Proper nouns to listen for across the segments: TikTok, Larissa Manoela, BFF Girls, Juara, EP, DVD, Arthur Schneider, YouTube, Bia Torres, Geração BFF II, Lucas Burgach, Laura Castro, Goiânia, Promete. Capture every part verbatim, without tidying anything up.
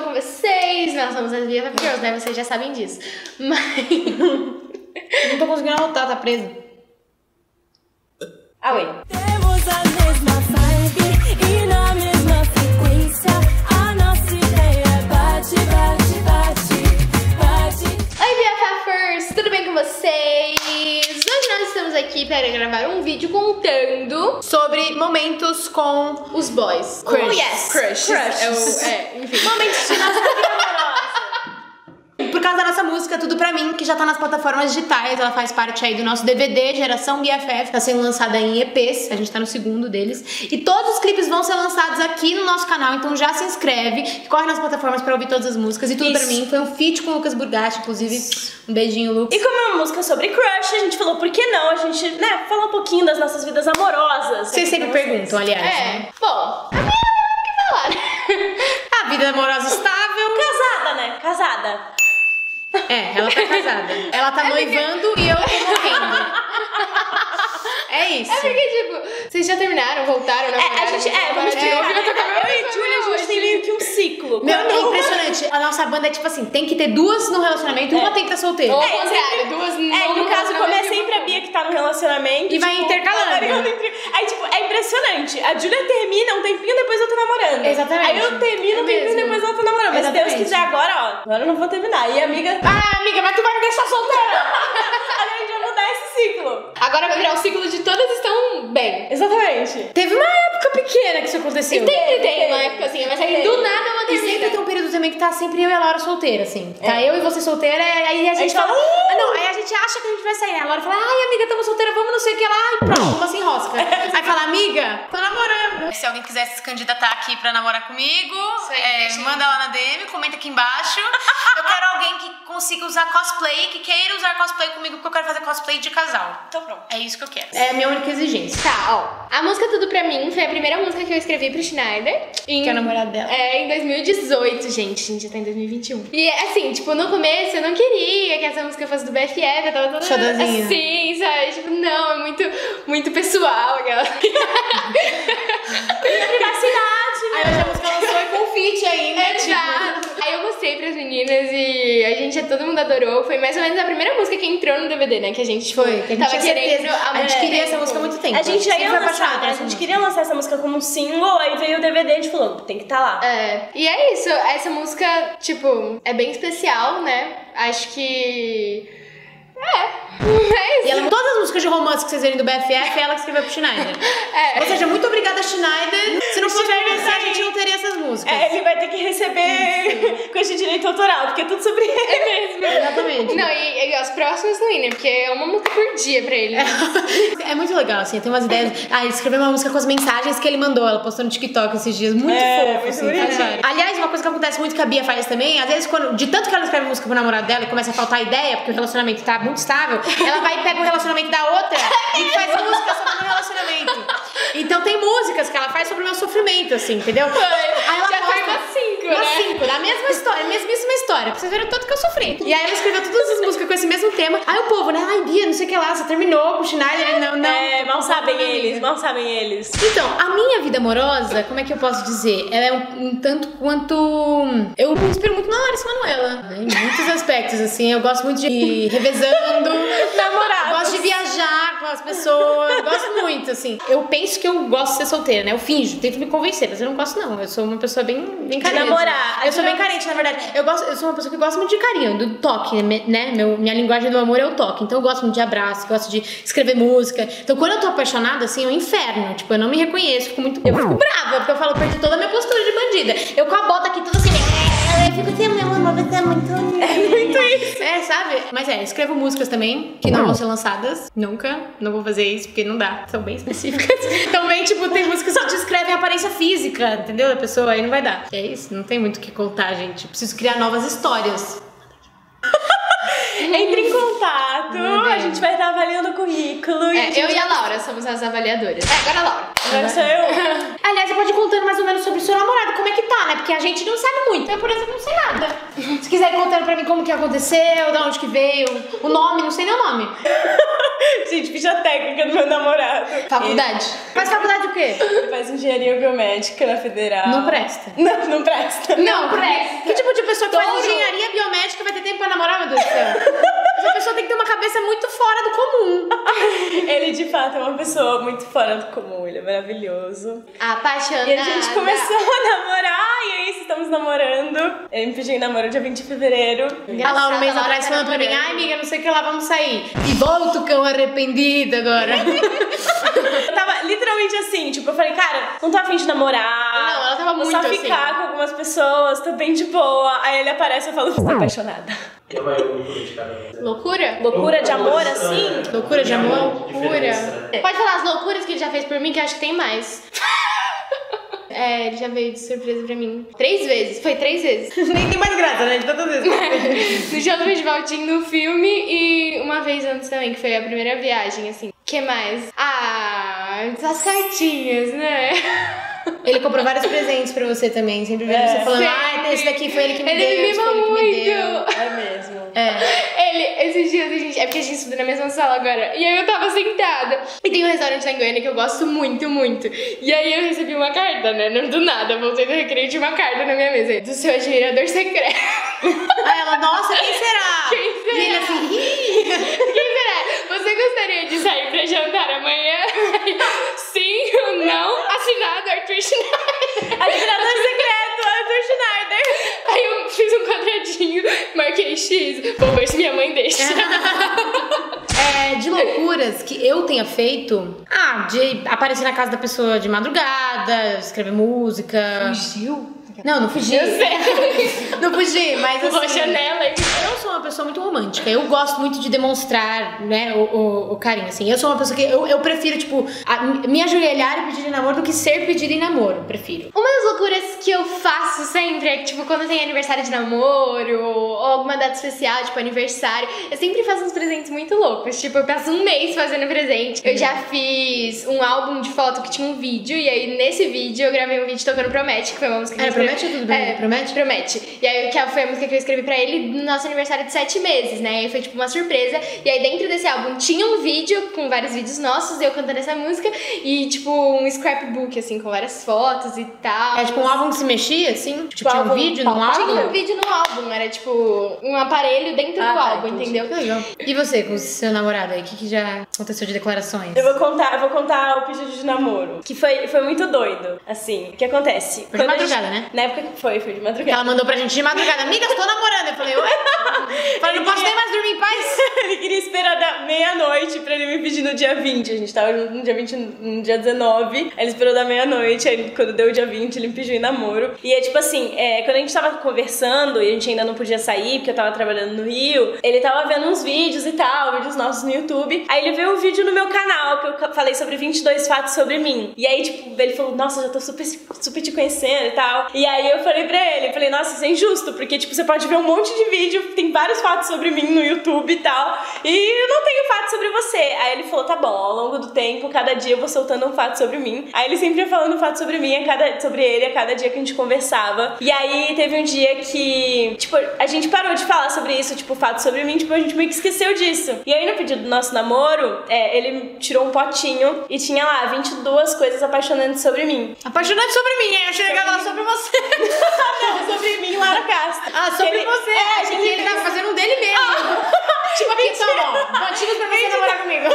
bom com vocês? Nós somos as B F F Girls, né? Vocês já sabem disso. Mas... não tô conseguindo anotar, tá preso. Ah, oi. Temos a mesma vibe e na mesma frequência. A nossa ideia bate, bate, bate, bate. Oi, BFFers! Tudo bem com vocês? Hoje nós estamos aqui para gravar um vídeo contando sobre momentos com os boys. Crush. Oh, yes. Crush. Crush. É, é, enfim. Momentos de nossa vida amorosa. Por causa da nossa música, Tudo Pra Mim, que já tá nas plataformas digitais, ela faz parte aí do nosso D V D, Geração B F F, tá sendo lançada em E Ps, a gente tá no segundo deles. E todos os clipes vão ser lançados aqui no nosso canal, então já se inscreve, corre nas plataformas pra ouvir todas as músicas. E Tudo Isso. Pra Mim foi um feat com o Lucas Burgach, inclusive. Isso. Um beijinho, Lucas. E como é uma música sobre crush, a gente falou, por que não? A gente, né, fala um pouquinho das nossas vidas amorosas. Vocês sempre perguntam, aliás. É. Né? Bom, a minha não tem o que falar. A vida amorosa estável. Casada, né? Casada. É, ela tá casada. Ela tá é noivando porque... e eu tô morrendo. É isso. É porque, tipo, vocês já terminaram, voltaram, na verdade. É, a gente, é, é vamos terminar. É, eu e Julia, a gente tem meio que um ciclo. Meu, é impressionante. A nossa banda é tipo assim, tem que ter duas no relacionamento e é. uma tem que estar solteira. Ou é, ao contrário, duas é, não. É, no, no caso, como é sempre a Bia que tá no relacionamento. E tipo, vai intercalando. Aí, tipo, é impressionante. A Julia termina um tempinho, depois eu tô namorando. Exatamente. Aí eu termino é um tempinho, depois eu tô namorando. Mas se Deus quiser agora, ó, agora eu não vou terminar. E a amiga... ah, amiga, mas tu vai me deixar solteira. Ciclo. Agora vai virar o ciclo de todas estão bem. Exatamente. Teve uma época pequena que isso aconteceu. E tem, tem uma época assim, mas aí do nada uma termina. E sempre tem um período também que tá sempre eu e a Laura solteira, assim. Tá é. eu e você solteira, aí a gente, a gente fala... fala uh! não, aí a gente acha que a gente vai sair. A Laura fala, ai amiga, tamo solteira, vamos não sei o que lá. E pronto, uma se enrosca. Aí fala, amiga, tô namorando. Se alguém quiser se candidatar aqui pra namorar comigo, aí, é, manda lá na D M, comenta aqui embaixo. Eu quero alguém que consiga usar cosplay, que queira usar cosplay comigo, porque eu quero fazer cosplay de casal. Então pronto. É isso que eu quero. É a minha única exigência. Tá, ó. A música Tudo Pra Mim foi a primeira música que eu escrevi pro Schneider. Em, que é o namorado dela. É, em dois mil e dezoito, gente. A gente já tá em dois mil e vinte e um. E assim, tipo, no começo eu não queria que essa música fosse do B F F. Eu tava toda Chodozinha. assim, sabe? Tipo, não, é muito, muito pessoal aquela. Privacidade, né? Aí a música lançou e com feat ainda. É, tipo... aí eu mostrei pras meninas e a gente, todo mundo adorou. Foi mais ou menos a primeira música que entrou no D V D, né? Que a gente foi. Que a gente tava querendo. A, a gente queria essa música há muito tempo. A gente já ia lançar, né? A gente queria lançar essa música como um single, aí veio o D V D e a gente falou, tem que estar tá lá. É. E é isso. Essa música, tipo, é bem especial, né? Acho que... é, é isso. E ela, todas as músicas de romance que vocês verem do B F F, é ela que escreveu pro Schneider. É. Ou seja, muito obrigada, Schneider. Se não fosse você, a gente não teria essas músicas. É, ele vai ter que receber com esse direito autoral, porque é tudo sobre ele. É mesmo. Exatamente. Não, e, e as próximas não, né? Porque é uma música por dia pra ele. É, é muito legal, assim, tem umas ideias. Ah, ele escreveu uma música com as mensagens que ele mandou, ela postou no TikTok esses dias. Muito é, fofo, assim, tá? Aliás, uma coisa que acontece muito que a Bia faz também, às vezes, quando, de tanto que ela escreve música pro namorado dela e começa a faltar ideia, porque o relacionamento tá muito estável, ela vai e pega o relacionamento da outra e faz música sobre o meu relacionamento. Então tem músicas que ela faz sobre o meu sofrimento, assim, entendeu? Foi. Aí ela já faz umas cinco, né? Umas cinco, da mesma história, mesmíssima história, pra vocês verem o tanto que eu sofri. E aí ela escreveu todas as músicas com esse mesmo tema. Aí o povo, né? Ai, Bia, não sei o que lá, você terminou com o Schneider, não, não. É, mal sabem eles, mal sabem eles. Então, a minha vida amorosa, como é que eu posso dizer? Ela é um, um tanto quanto... eu me inspiro muito na Larissa Manoela, né? Em muitos aspectos, assim, eu gosto muito de revezando. Namorados. Gosto de viajar com as pessoas, gosto muito, assim. Eu penso que eu gosto de ser solteira, né? Eu finjo, tento me convencer, mas eu não gosto, não. Eu sou uma pessoa bem, bem carente. Namorar. Eu sou bem carente, na verdade. Eu, gosto, eu sou uma pessoa que gosta muito de carinho, do toque, né? Meu, minha linguagem do amor é o toque. Então eu gosto muito de abraço, gosto de escrever música. Então quando eu tô apaixonada, assim, é um inferno. Tipo, eu não me reconheço, fico muito... eu fico brava, porque eu falo, perdi toda a minha postura de bandida. Eu com a bota aqui, toda assim... eu fico assim, meu amor, você é muito... é muito isso. É, sabe? Mas é, escrevo músicas também, que não vão ser lançadas. Nunca. Não vou fazer isso, porque não dá. São bem específicas. Também, tipo, tem músicas que descrevem a aparência física, entendeu? Da pessoa, aí não vai dar. É isso, não tem muito o que contar, gente. Eu preciso criar novas histórias. Entre em contato, a gente vai estar avaliando o currículo. É, e eu vai... e a Laura somos as avaliadoras. É, agora a Laura. Agora sou eu. Aliás, você pode ir contando mais ou menos sobre o seu namorado, como é que tá, né? Porque porque a gente não sabe muito. Eu, por exemplo, não sei nada. Se quiser ir contando pra mim como que aconteceu, da onde que veio, o nome, não sei nem o nome. Gente, ficha técnica do meu namorado. Faculdade? Ele... Faz faculdade o quê? Ele faz engenharia biomédica na Federal. Não presta. Não, não presta. Não, não presta. Que tipo de pessoa que Todo... faz engenharia biomédica vai ter tempo pra namorar, meu Deus do céu? Essa pessoa tem que ter uma cabeça muito fora do comum. Ele, de fato, é uma pessoa muito fora do comum. Ele é maravilhoso. Apaixonada. E a gente começou a namorar, e aí estamos namorando. Ele me pediu em namoro dia vinte de fevereiro. A Laura, um mês atrás, falando pra mim, ai, amiga, não sei o que lá, vamos sair. E volta o cão arrependido agora. Eu tava literalmente assim, tipo, eu falei, cara, não tô afim de namorar. Não, ela tava muito só assim. Só ficar com algumas pessoas, tô bem de boa. Aí ele aparece e eu falo, tô apaixonada. Loucura? Loucura de amor, assim? Loucura de amor? Loucura. Pode falar as loucuras que ele já fez por mim, que eu acho que tem mais. É, ele já veio de surpresa pra mim. Três vezes, foi três vezes. Nem tem mais graça, né? De tantas vezes. No show do festival tinha no filme e uma vez antes também, que foi a primeira viagem, assim. O que mais? Ah, as cartinhas, né? Ele comprou vários presentes pra você também. Sempre vejo é, você falando, ah, esse daqui foi ele que me ele deu. Me ele mima muito. Me deu. É mesmo. É. Ele, esses dias, a gente... É porque a gente estuda na mesma sala agora. E aí eu tava sentada. E tem um restaurante lá em Goiânia que eu gosto muito, muito. E aí eu recebi uma carta, né? Do nada, voltei do recreio e tinha uma carta na minha mesa. Do seu admirador secreto. Aí ela, nossa, quem será? Quem será? E ele assim, ih. Quem será? Você gostaria de sair pra jantar amanhã? Sim ou não? Assinado, Arthur Schneider. Admirador secreto, Arthur Schneider. Aí eu fiz um quadradinho, marquei X. Vou ver se minha mãe deixa. É, de loucuras que eu tenha feito... Ah, de aparecer na casa da pessoa de madrugada, escrever música... Fugiu? Não, não fugi. Eu sei. Não fugi, mas assim... Janela. Eu sou uma pessoa muito romântica. Eu gosto muito de demonstrar, né, o, o, o carinho, assim. Eu sou uma pessoa que... Eu, eu prefiro, tipo, a, me ajoelhar e pedir em namoro do que ser pedido em namoro. Eu prefiro. Uma das loucuras que eu faço sempre é que, tipo, quando tem aniversário de namoro ou alguma data especial, tipo, aniversário, eu sempre faço uns presentes muito loucos. Tipo, eu passo um mês fazendo presente. Eu já fiz um álbum de foto que tinha um vídeo. E aí, nesse vídeo, eu gravei um vídeo tocando Promete, que foi uma música que... É, Promete tudo bem? É, Promete? Promete. E aí, que foi a música que eu escrevi pra ele no nosso aniversário de sete meses, né? E foi tipo uma surpresa. E aí, dentro desse álbum, tinha um vídeo com vários vídeos nossos, eu cantando essa música. E tipo, um scrapbook, assim, com várias fotos e tal. É tipo um álbum que se mexia, assim? Tipo, tinha um vídeo num álbum? Tinha um vídeo num álbum. Era tipo um aparelho dentro do álbum, entendeu? Legal. E você, com o seu namorado aí? O que, que já aconteceu de declarações? Eu vou contar, eu vou contar o pedido de namoro. Que foi, foi muito doido, assim. O que acontece? Foi de madrugada, né? Na época que foi, foi de madrugada. Ela mandou pra gente de madrugada, amiga, estou namorando. Eu falei, oi? Falei, não posso nem mais dormir em paz. Ele queria esperar da meia-noite pra ele me pedir no dia vinte. A gente tava junto no dia vinte, no dia dezenove. Aí ele esperou da meia-noite, aí quando deu o dia vinte, ele me pediu em namoro. E é tipo assim, é, quando a gente tava conversando e a gente ainda não podia sair, porque eu tava trabalhando no Rio, ele tava vendo uns vídeos e tal, vídeos nossos no YouTube. Aí ele viu um vídeo no meu canal, que eu falei sobre vinte e dois fatos sobre mim. E aí, tipo, ele falou, nossa, já tô super, super te conhecendo e tal. E aí eu falei pra ele, falei, nossa, isso é injusto, porque tipo, você pode ver um monte de vídeo, tem vários fatos sobre mim no YouTube e tal, e eu não tenho fato sobre você. Aí ele falou, tá bom, ao longo do tempo, cada dia eu vou soltando um fato sobre mim. Aí ele sempre ia falando um fato sobre mim, a cada, sobre ele, a cada dia que a gente conversava. E aí teve um dia que, tipo, a gente parou de falar sobre isso, tipo, fato sobre mim, tipo, a gente meio que esqueceu disso. E aí no pedido do nosso namoro, é, ele tirou um potinho e tinha lá vinte e duas coisas apaixonantes sobre mim. Apaixonantes sobre mim, aí eu chegava lá sobre você. Não, sobre mim, Laura Castro. Ah, sobre ele, você. É, a gente ele tava fazendo um dele mesmo. Ah, tipo, aqui, toma, motivos pra você namorar comigo.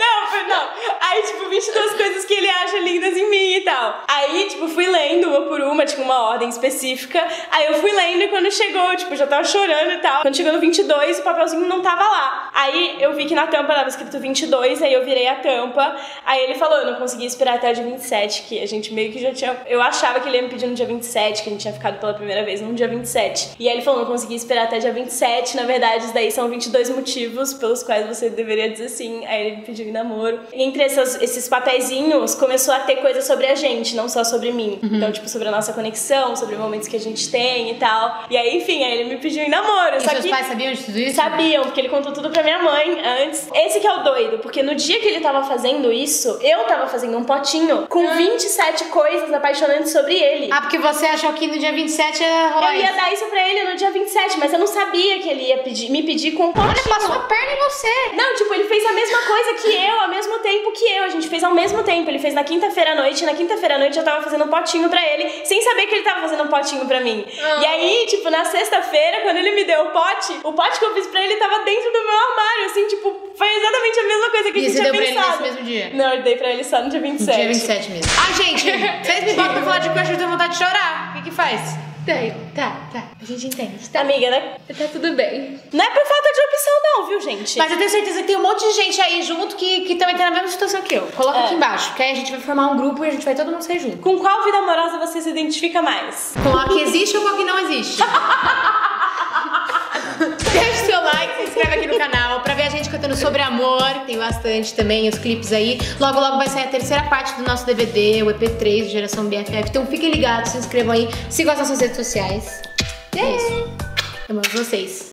Não, não. Aí, tipo, vinte e duas coisas que ele acha lindas em mim e tal. Aí, tipo, fui lendo uma por uma, tinha uma ordem específica. Aí eu fui lendo e quando chegou, tipo, já tava chorando e tal. Quando chegou no vinte e dois, o papelzinho não tava lá. Aí eu vi que na tampa tava escrito vinte e dois, aí eu virei a tampa. Aí ele falou, eu não consegui esperar até o dia vinte e sete, que a gente meio que já tinha... Eu achava que ele ia me pedir no dia vinte e sete, que a gente tinha ficado pela primeira vez no dia vinte e sete. E aí ele falou, não consegui esperar até dia vinte e sete. Na verdade, isso daí são vinte e dois motivos pelos quais você deveria dizer sim. Aí ele me pediu em namoro. E entre esses, esses papeizinhos, começou a ter coisa sobre a gente, não não só sobre mim. Uhum. Então, tipo, sobre a nossa conexão, sobre momentos que a gente tem e tal. E aí, enfim, aí ele me pediu em namoro. E só seus que pais sabiam de tudo isso? Sabiam, porque ele contou tudo pra minha mãe antes. Esse que é o doido, porque no dia que ele tava fazendo isso, eu tava fazendo um potinho com ah. vinte e sete coisas apaixonantes sobre ele. Ah, porque você achou que no dia vinte e sete ia rolar Eu ia isso. dar isso pra ele no dia vinte e sete, mas eu não sabia que ele ia pedir, me pedir com um potinho. Ele passou a perna em você. Não, tipo, ele fez a mesma coisa que eu, ao mesmo tempo que eu. A gente fez ao mesmo tempo. Ele fez na quinta-feira à noite, e na quinta-feira à noite eu tava fazendo um potinho pra ele, sem saber que ele tava fazendo um potinho pra mim. Ah. E aí, tipo, na sexta-feira, quando ele me deu o pote, o pote que eu fiz pra ele tava dentro do meu armário, assim, tipo, foi exatamente a mesma coisa que e a gente tinha pensado. E você deu pra ele nesse mesmo dia? Não, eu dei pra ele só no dia vinte e sete. Dia vinte e sete mesmo. Ah, gente, vocês me botam pra falar de crush, eu tenho vontade de chorar. O que que faz? Daí, tá, tá, a gente entende, tá? Amiga, né? Tá tudo bem. Não é por falta de opção não, viu, gente? Mas eu tenho certeza que tem um monte de gente aí junto que, que também tá na mesma situação que eu. Coloca é. aqui embaixo, que aí a gente vai formar um grupo e a gente vai todo mundo sair junto. Com qual vida amorosa você se identifica mais? Com a que existe ou com a que não existe? Deixa o seu like, se inscreve aqui no canal pra ver a gente cantando sobre amor. Tem bastante também, os clipes aí. Logo, logo vai sair a terceira parte do nosso D V D, o E P três, Geração B F F. Então fiquem ligados, se inscrevam aí, sigam as nossas redes sociais. E é isso. Amamos vocês.